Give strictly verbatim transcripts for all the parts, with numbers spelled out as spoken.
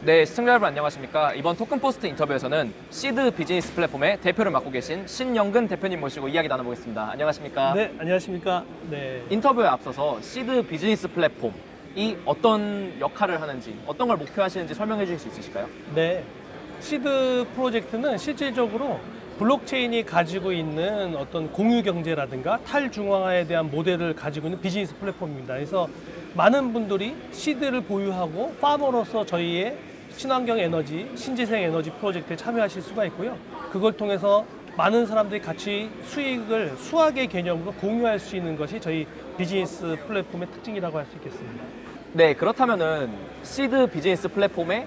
네, 시청자 여러분 안녕하십니까. 이번 토큰포스트 인터뷰에서는 시드 비즈니스 플랫폼의 대표를 맡고 계신 신영근 대표님 모시고 이야기 나눠보겠습니다. 안녕하십니까. 네, 안녕하십니까. 네. 인터뷰에 앞서서 시드 비즈니스 플랫폼이 어떤 역할을 하는지, 어떤 걸 목표하시는지 설명해 주실 수 있으실까요? 네, 시드 프로젝트는 실질적으로 블록체인이 가지고 있는 어떤 공유 경제라든가 탈중앙화에 대한 모델을 가지고 있는 비즈니스 플랫폼입니다. 그래서 많은 분들이 시드를 보유하고 파머로서 저희의 친환경 에너지, 신재생 에너지 프로젝트에 참여하실 수가 있고요. 그걸 통해서 많은 사람들이 같이 수익을 수학의 개념으로 공유할 수 있는 것이 저희 비즈니스 플랫폼의 특징이라고 할 수 있겠습니다. 네, 그렇다면은 시드 비즈니스 플랫폼의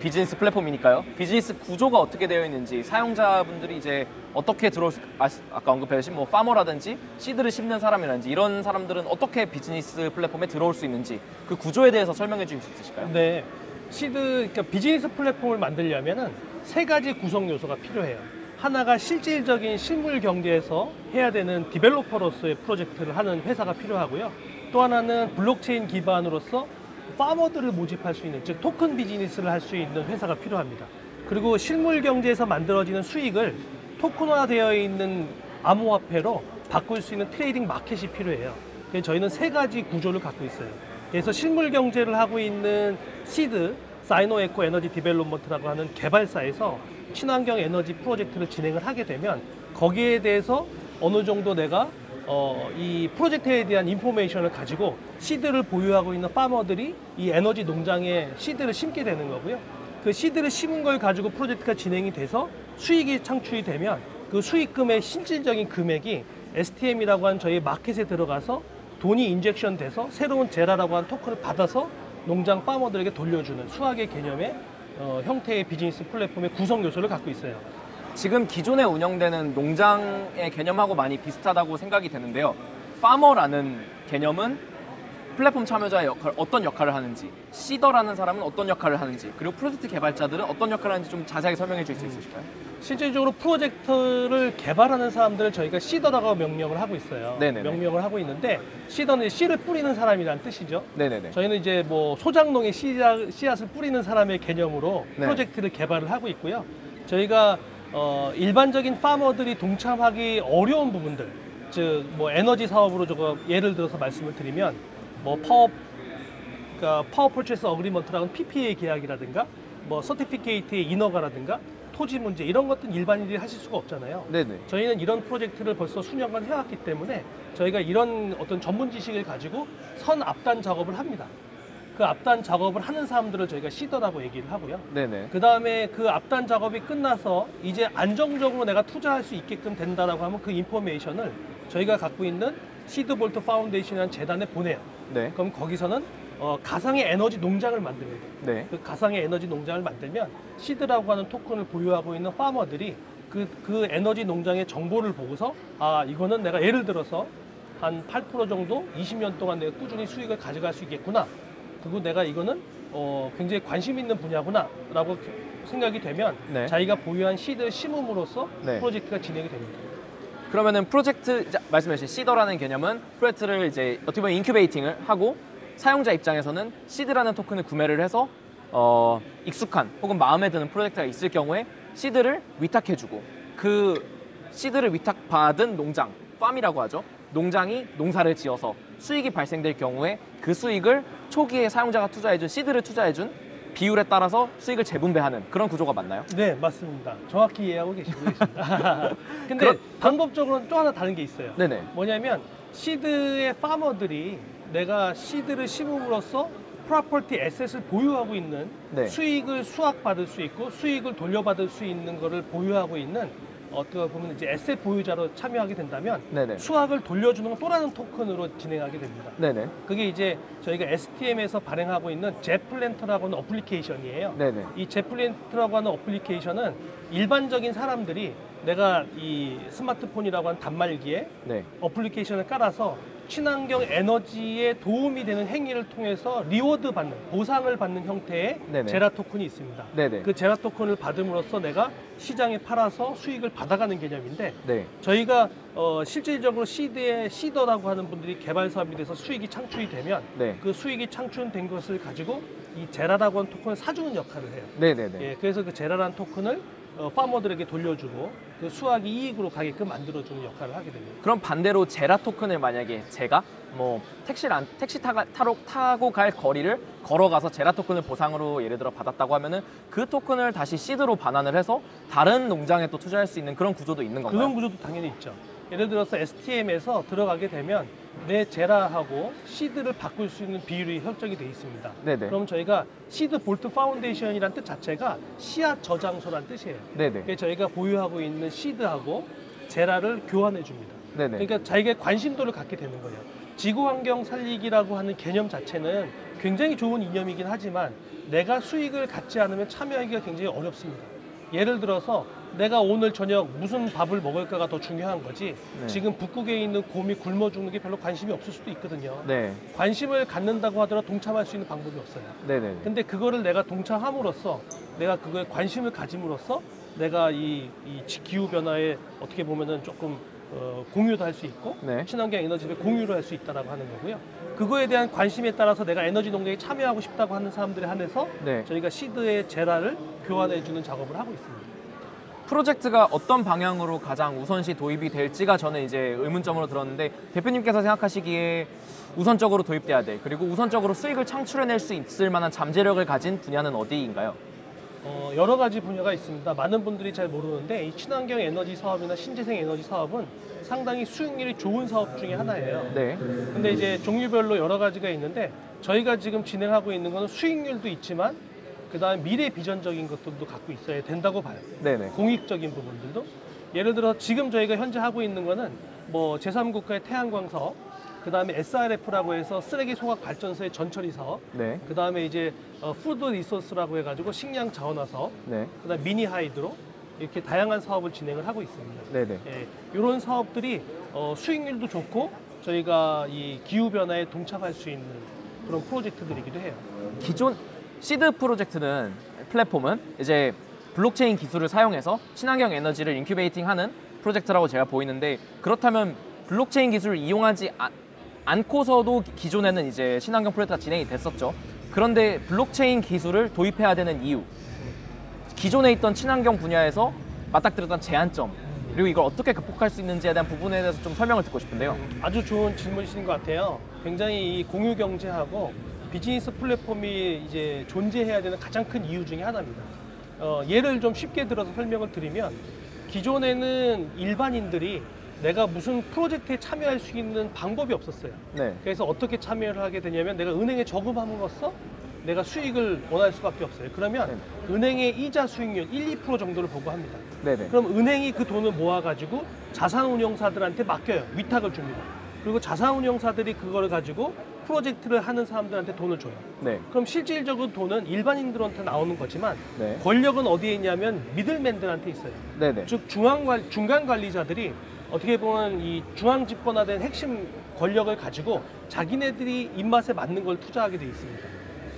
비즈니스 플랫폼이니까요. 비즈니스 구조가 어떻게 되어 있는지, 사용자분들이 이제 어떻게 들어올 수, 아, 아까 언급해주신 뭐 파머라든지 시드를 심는 사람이라든지 이런 사람들은 어떻게 비즈니스 플랫폼에 들어올 수 있는지, 그 구조에 대해서 설명해 주실 수 있으실까요? 네, 시드, 그러니까 비즈니스 플랫폼을 만들려면은 세 가지 구성 요소가 필요해요. 하나가 실질적인 실물 경제에서 해야 되는 디벨로퍼로서의 프로젝트를 하는 회사가 필요하고요. 또 하나는 블록체인 기반으로서 파머들을 모집할 수 있는, 즉 토큰 비즈니스를 할 수 있는 회사가 필요합니다. 그리고 실물 경제에서 만들어지는 수익을 토큰화되어 있는 암호화폐로 바꿀 수 있는 트레이딩 마켓이 필요해요. 그래서 저희는 세 가지 구조를 갖고 있어요. 그래서 실물 경제를 하고 있는 시드, 사이노에코 에너지 디벨롭먼트라고 하는 개발사에서 친환경 에너지 프로젝트를 진행을 하게 되면 거기에 대해서 어느 정도 내가 어, 이 프로젝트에 대한 인포메이션을 가지고 시드를 보유하고 있는 파머들이 이 에너지 농장에 시드를 심게 되는 거고요. 그 시드를 심은 걸 가지고 프로젝트가 진행이 돼서 수익이 창출이 되면 그 수익금의 실질적인 금액이 에스티엠이라고 하는 저희 마켓에 들어가서 돈이 인젝션 돼서 새로운 제라라고 하는 토큰을 받아서 농장 파머들에게 돌려주는 수학의 개념의 어, 형태의 비즈니스 플랫폼의 구성 요소를 갖고 있어요. 지금 기존에 운영되는 농장의 개념하고 많이 비슷하다고 생각이 되는데요. 파머라는 개념은 플랫폼 참여자의 역할, 어떤 역할을 하는지, 시더라는 사람은 어떤 역할을 하는지, 그리고 프로젝트 개발자들은 어떤 역할을 하는지 좀 자세하게 설명해 주실 수 있으실까요? 음, 실질적으로 프로젝트를 개발하는 사람들을 저희가 시더라고 명명을 하고 있어요. 네네네. 명명을 하고 있는데, 시더는 씨를 뿌리는 사람이라는 뜻이죠. 네네네. 저희는 이제 뭐 소작농에 씨앗, 씨앗을 뿌리는 사람의 개념으로 네. 프로젝트를 개발을 하고 있고요. 저희가 어, 일반적인 파머들이 동참하기 어려운 부분들, 즉 뭐 에너지 사업으로 저거 예를 들어서 말씀을 드리면 뭐 파워, 그러니까 파워 퍼체스 어그리먼트라는 피피에이 계약이라든가 뭐 서티피케이트의 인허가라든가 토지 문제, 이런 것들은 일반인들이 하실 수가 없잖아요. 네네. 저희는 이런 프로젝트를 벌써 수년간 해왔기 때문에 저희가 이런 어떤 전문 지식을 가지고 선 앞단 작업을 합니다. 그 앞단 작업을 하는 사람들을 저희가 시더라고 얘기를 하고요. 네네. 그 다음에 그 앞단 작업이 끝나서 이제 안정적으로 내가 투자할 수 있게끔 된다라고 하면 그 인포메이션을 저희가 갖고 있는 시드볼트 파운데이션이라는 재단에 보내요. 네. 그럼 거기서는 어, 가상의 에너지 농장을 만듭니다. 네. 그 가상의 에너지 농장을 만들면 시드라고 하는 토큰을 보유하고 있는 파머들이 그, 그 에너지 농장의 정보를 보고서, 아, 이거는 내가 예를 들어서 한 팔 퍼센트 정도 이십 년 동안 내가 꾸준히 수익을 가져갈 수 있겠구나, 그리고 내가 이거는 어, 굉장히 관심 있는 분야구나 라고 생각이 되면 네. 자기가 보유한 시드를 심음으로써 네. 프로젝트가 진행이 됩니다. 그러면은 프로젝트, 말씀하신 시더라는 개념은 프로젝트를 이제 어떻게 보면 인큐베이팅을 하고, 사용자 입장에서는 시드라는 토큰을 구매를 해서 어, 익숙한 혹은 마음에 드는 프로젝트가 있을 경우에 시드를 위탁해주고, 그 시드를 위탁받은 농장, 팜이라고 하죠. 농장이 농사를 지어서 수익이 발생될 경우에 그 수익을 초기에 사용자가 투자해준, 시드를 투자해준 비율에 따라서 수익을 재분배하는 그런 구조가 맞나요? 네, 맞습니다. 정확히 이해하고 계시고 계십니다. 근데 그런... 방법적으로는 또 하나 다른 게 있어요. 네네. 뭐냐면 시드의 파머들이 내가 시드를 심음으로써 프로퍼티 에셋을 보유하고 있는 네. 수익을 수확받을 수 있고 수익을 돌려받을 수 있는 거를 보유하고 있는, 어떻게 보면 이제 에셋 보유자로 참여하게 된다면 네네. 수확을 돌려주는 건 또 다른 토큰으로 진행하게 됩니다. 네네. 그게 이제 저희가 에스티엠에서 발행하고 있는 제플랜트라고 하는 어플리케이션이에요. 네네. 이 제플랜트라고 하는 어플리케이션은 일반적인 사람들이 내가 이 스마트폰이라고 하는 단말기에 네. 어플리케이션을 깔아서 친환경 에너지에 도움이 되는 행위를 통해서 리워드 받는, 보상을 받는 형태의 네네. 제라 토큰이 있습니다. 네네. 그 제라 토큰을 받음으로써 내가 시장에 팔아서 수익을 받아가는 개념인데 네. 저희가 어, 실질적으로 시드의 시더라고 하는 분들이 개발 사업이 돼서 수익이 창출이 되면 네. 그 수익이 창출된 것을 가지고 이 제라라고 하는 토큰을 사주는 역할을 해요. 네네네. 예, 그래서 그 제라라는 토큰을 어, 파머들에게 돌려주고 그 수확이 이익으로 가게끔 만들어주는 역할을 하게 됩니다. 그럼 반대로 제라 토큰을 만약에 제가 뭐 택시를 안, 택시 타가, 타로, 타고 갈 거리를 걸어가서 제라 토큰을 보상으로 예를 들어 받았다고 하면은 그 토큰을 다시 시드로 반환을 해서 다른 농장에 또 투자할 수 있는 그런 구조도 있는 건가요? 그런 구조도 당연히 있죠. 예를 들어서 에스티엠에서 들어가게 되면 내 제라하고 시드를 바꿀 수 있는 비율이 설정이 되어 있습니다. 네네. 그럼 저희가 시드볼트 파운데이션이라는 뜻 자체가 씨앗 저장소란 뜻이에요. 네네. 그래서 저희가 보유하고 있는 시드하고 제라를 교환해 줍니다. 네네. 그러니까 자기의 관심도를 갖게 되는 거예요. 지구환경 살리기라고 하는 개념 자체는 굉장히 좋은 이념이긴 하지만 내가 수익을 갖지 않으면 참여하기가 굉장히 어렵습니다. 예를 들어서 내가 오늘 저녁 무슨 밥을 먹을까가 더 중요한 거지 네. 지금 북극에 있는 곰이 굶어 죽는 게 별로 관심이 없을 수도 있거든요. 네. 관심을 갖는다고 하더라도 동참할 수 있는 방법이 없어요. 네네. 근데 그거를 내가 동참함으로써 내가 그거에 관심을 가짐으로써 내가 이, 이 기후변화에 어떻게 보면은 조금 어, 공유도 할 수 있고 네. 친환경 에너지를 공유를 할 수 있다라고 하는 거고요. 그거에 대한 관심에 따라서 내가 에너지 농장에 참여하고 싶다고 하는 사람들에 한해서 네. 저희가 시드의 제라를 교환해주는 작업을 하고 있습니다. 프로젝트가 어떤 방향으로 가장 우선시 도입이 될지가 저는 이제 의문점으로 들었는데 대표님께서 생각하시기에 우선적으로 도입돼야 돼, 그리고 우선적으로 수익을 창출해낼 수 있을 만한 잠재력을 가진 분야는 어디인가요? 어, 여러 가지 분야가 있습니다. 많은 분들이 잘 모르는데 이 친환경 에너지 사업이나 신재생 에너지 사업은 상당히 수익률이 좋은 사업 중에 하나예요. 네. 근데 이제 종류별로 여러 가지가 있는데 저희가 지금 진행하고 있는 건 수익률도 있지만 그다음에 미래 비전적인 것들도 갖고 있어야 된다고 봐요. 네네. 공익적인 부분들도. 예를 들어 지금 저희가 현재 하고 있는 거는 뭐 제삼 국가의 태양광 사업, 그다음에 에스알에프라고 해서 쓰레기 소각 발전소의 전처리 사업, 네. 그다음에 이제 어, 푸드 리소스라고 해가지고 식량 자원화 사업, 네. 그다음 미니 하이드로 이렇게 다양한 사업을 진행을 하고 있습니다. 네네. 예, 이런 사업들이 어, 수익률도 좋고 저희가 이 기후 변화에 동참할 수 있는 그런 프로젝트들이기도 해요. 기존 시드 프로젝트는 플랫폼은 이제 블록체인 기술을 사용해서 친환경 에너지를 인큐베이팅하는 프로젝트라고 제가 보이는데 그렇다면 블록체인 기술을 이용하지 않 않고서도 기존에는 이제 친환경 프로젝트가 진행이 됐었죠. 그런데 블록체인 기술을 도입해야 되는 이유, 기존에 있던 친환경 분야에서 맞닥뜨렸던 제한점, 그리고 이걸 어떻게 극복할 수 있는지에 대한 부분에 대해서 좀 설명을 듣고 싶은데요. 아주 좋은 질문이신 것 같아요. 굉장히 이 공유 경제하고 비즈니스 플랫폼이 이제 존재해야 되는 가장 큰 이유 중에 하나입니다. 어, 예를 좀 쉽게 들어서 설명을 드리면 기존에는 일반인들이 내가 무슨 프로젝트에 참여할 수 있는 방법이 없었어요. 네. 그래서 어떻게 참여를 하게 되냐면 내가 은행에 저금함으로써 내가 수익을 원할 수밖에 없어요. 그러면 네네. 은행의 이자 수익률 일, 이 퍼센트 정도를 보고합니다. 네네. 그럼 은행이 그 돈을 모아가지고 자산운용사들한테 맡겨요. 위탁을 줍니다. 그리고 자산운용사들이 그걸 가지고 프로젝트를 하는 사람들한테 돈을 줘요. 네. 그럼 실질적으로 돈은 일반인들한테 나오는 거지만 네. 권력은 어디에 있냐면 미들맨들한테 있어요. 네네. 즉 중앙관, 중간 관리자들이 어떻게 보면 이 중앙 집권화된 핵심 권력을 가지고 자기네들이 입맛에 맞는 걸 투자하게 돼 있습니다.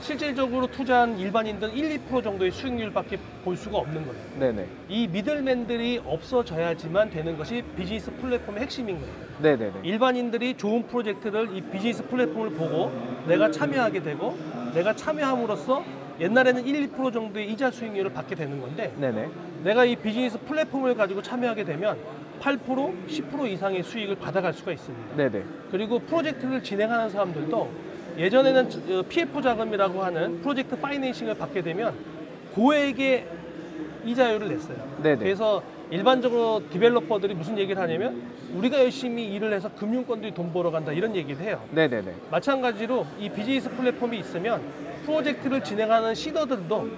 실질적으로 투자한 일반인들은 일, 이 퍼센트 정도의 수익률밖에 볼 수가 없는 거예요. 네네. 이 미들맨들이 없어져야지만 되는 것이 비즈니스 플랫폼의 핵심인 거예요. 네네네. 일반인들이 좋은 프로젝트를 이 비즈니스 플랫폼을 보고 내가 참여하게 되고 내가 참여함으로써 옛날에는 일, 이 퍼센트 정도의 이자 수익률을 받게 되는 건데 네네. 내가 이 비즈니스 플랫폼을 가지고 참여하게 되면 팔 퍼센트, 십 퍼센트 이상의 수익을 받아갈 수가 있습니다. 네네. 그리고 프로젝트를 진행하는 사람들도 예전에는 피에프 자금이라고 하는 프로젝트 파이낸싱을 받게 되면 고액의 이자율을 냈어요. 네네. 그래서 일반적으로 디벨로퍼들이 무슨 얘기를 하냐면 우리가 열심히 일을 해서 금융권들이 돈 벌어간다 이런 얘기를 해요. 네네네. 마찬가지로 이 비즈니스 플랫폼이 있으면 프로젝트를 진행하는 시더들도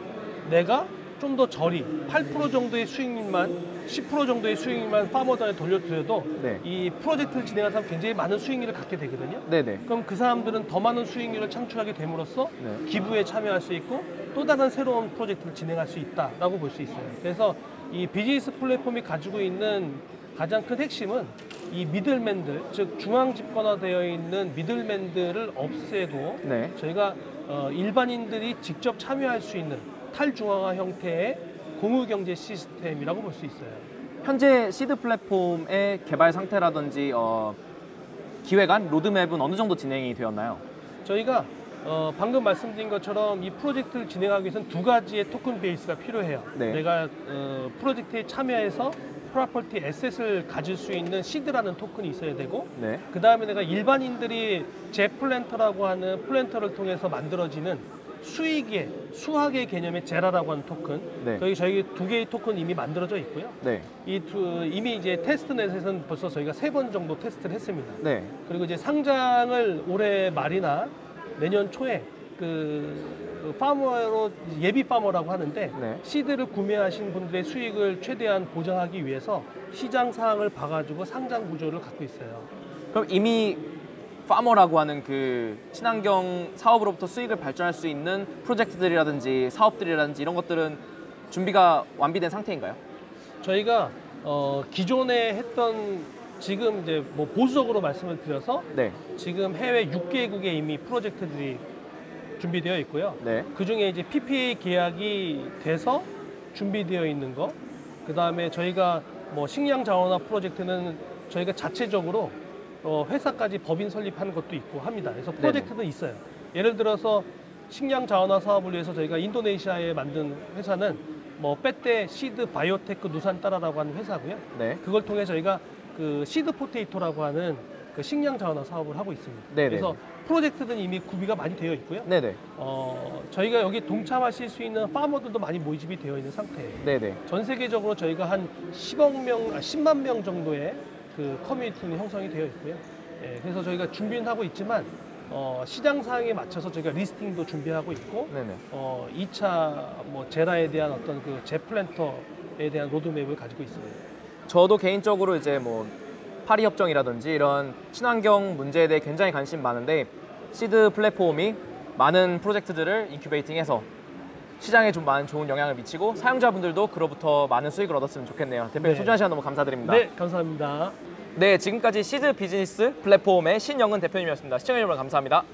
내가 좀 더 저리 팔 퍼센트 정도의 수익률만 십 퍼센트 정도의 수익률만 파머단에 돌려드려도 네. 이 프로젝트를 진행한 사람 굉장히 많은 수익률을 갖게 되거든요. 네네. 그럼 그 사람들은 더 많은 수익률을 창출하게 됨으로써 네. 기부에 참여할 수 있고 또 다른 새로운 프로젝트를 진행할 수 있다라고 볼 수 있어요. 그래서 이 비즈니스 플랫폼이 가지고 있는 가장 큰 핵심은 이 미들맨들, 즉 중앙 집권화되어 있는 미들맨들을 없애고 네. 저희가 어, 일반인들이 직접 참여할 수 있는 탈중앙화 형태의 공유경제 시스템이라고 볼 수 있어요. 현재 시드 플랫폼의 개발 상태라든지 어, 기획안, 로드맵은 어느 정도 진행이 되었나요? 저희가 어, 방금 말씀드린 것처럼 이 프로젝트를 진행하기 위해서는 두 가지의 토큰 베이스가 필요해요. 네. 내가 어, 프로젝트에 참여해서 프로퍼티 에셋을 가질 수 있는 시드라는 토큰이 있어야 되고 네. 그 다음에 내가 일반인들이 제플랜터라고 하는 플랜터를 통해서 만들어지는 수익의, 수학의 개념의 제라라고 하는 토큰 네. 저희, 저희 두 개의 토큰 이미 만들어져 있고요. 네. 이 두, 이미 이제 테스트넷에서는 벌써 저희가 세 번 정도 테스트를 했습니다. 네. 그리고 이제 상장을 올해 말이나 내년 초에 그 파머로 예비 파머라고 하는데 네. 시드를 구매하신 분들의 수익을 최대한 보장하기 위해서 시장 사항을 봐가지고 상장 구조를 갖고 있어요. 그럼 이미 파머라고 하는 그 친환경 사업으로부터 수익을 발전할 수 있는 프로젝트들이라든지 사업들이라든지 이런 것들은 준비가 완비된 상태인가요? 저희가 어, 기존에 했던 지금 이제 뭐 보수적으로 말씀을 드려서 네. 지금 해외 육 개국에 이미 프로젝트들이 준비되어 있고요. 네. 그 중에 이제 피피에이 계약이 돼서 준비되어 있는 거, 그 다음에 저희가 뭐 식량 자원화 프로젝트는 저희가 자체적으로 어 회사까지 법인 설립하는 것도 있고 합니다. 그래서 프로젝트도 있어요. 예를 들어서 식량 자원화 사업을 위해서 저희가 인도네시아에 만든 회사는 뭐 빼떼 시드 바이오테크 누산타라라고 하는 회사고요. 네. 그걸 통해 저희가 그 시드 포테이토라고 하는 그 식량 자원화 사업을 하고 있습니다. 네네. 그래서 프로젝트는 이미 구비가 많이 되어 있고요. 네네. 어, 저희가 여기 동참하실 수 있는 파머들도 많이 모집이 되어 있는 상태예요. 네네. 전 세계적으로 저희가 한 십억 명, 아, 십만 명 정도의 그 커뮤니티는 형성이 되어 있고요. 예, 그래서 저희가 준비는 하고 있지만 어, 시장 사항에 맞춰서 저희가 리스팅도 준비하고 있고 네네. 어, 이 차 뭐 제라에 대한 어떤 그 제플랜터에 대한 로드맵을 가지고 있습니다. 저도 개인적으로 이제 뭐 파리 협정이라든지 이런 친환경 문제에 대해 굉장히 관심 많은데 시드 플랫폼이 많은 프로젝트들을 인큐베이팅해서 시장에 좀 많은 좋은 영향을 미치고 사용자분들도 그로부터 많은 수익을 얻었으면 좋겠네요. 대표님 네. 소중한 시간 너무 감사드립니다. 네, 감사합니다. 네, 지금까지 시드 비즈니스 플랫폼의 신영근 대표님이었습니다. 시청해주셔서 감사합니다.